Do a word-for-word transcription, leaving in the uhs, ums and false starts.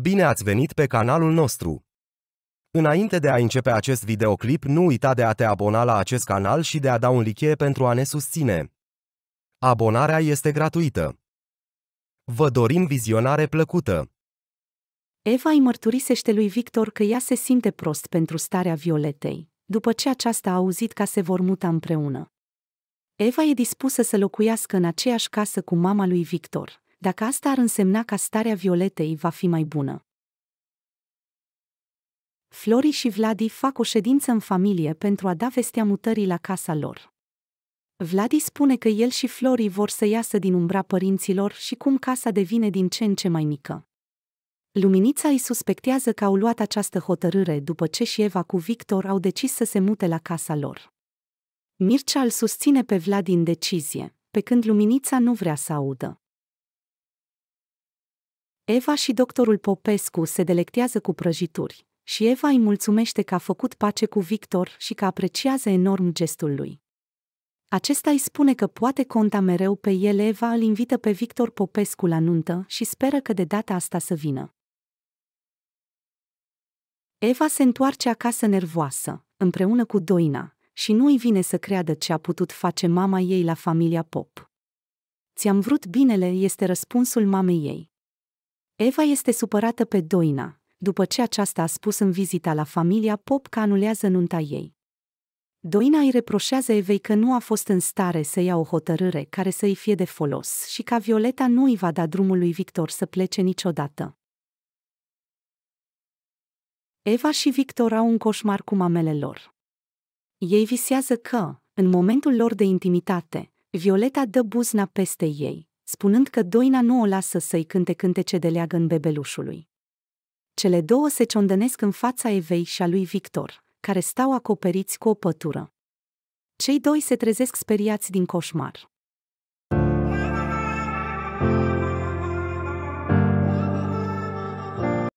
Bine ați venit pe canalul nostru! Înainte de a începe acest videoclip, nu uita de a te abona la acest canal și de a da un like pentru a ne susține. Abonarea este gratuită. Vă dorim vizionare plăcută! Eva îi mărturisește lui Victor că ea se simte prost pentru starea Violetei, după ce aceasta a auzit că se vor muta împreună. Eva e dispusă să locuiască în aceeași casă cu mama lui Victor, dacă asta ar însemna că starea Violetei va fi mai bună. Florii și Vladii fac o ședință în familie pentru a da vestea mutării la casa lor. Vladii spune că el și Florii vor să iasă din umbra părinților și cum casa devine din ce în ce mai mică. Luminița îi suspectează că au luat această hotărâre după ce și Eva cu Victor au decis să se mute la casa lor. Mircea îl susține pe Vladii în decizie, pe când Luminița nu vrea să audă. Eva și doctorul Popescu se delectează cu prăjituri și Eva îi mulțumește că a făcut pace cu Victor și că apreciază enorm gestul lui. Acesta îi spune că poate conta mereu pe el. Eva îl invită pe Victor Popescu la nuntă și speră că de data asta să vină. Eva se întoarce acasă nervoasă, împreună cu Doina, și nu îi vine să creadă ce a putut face mama ei la familia Pop. "Ți-am vrut binele" este răspunsul mamei ei. Eva este supărată pe Doina, după ce aceasta a spus în vizita la familia Pop că anulează nunta ei. Doina îi reproșează Evei că nu a fost în stare să ia o hotărâre care să îi fie de folos și că Violeta nu îi va da drumul lui Victor să plece niciodată. Eva și Victor au un coșmar cu mamele lor. Ei visează că, în momentul lor de intimitate, Violeta dă buzna peste ei, spunând că Doina nu o lasă să-i cânte cântece de leagăn în bebelușului. Cele două se ciondănesc în fața Evei și a lui Victor, care stau acoperiți cu o pătură. Cei doi se trezesc speriați din coșmar.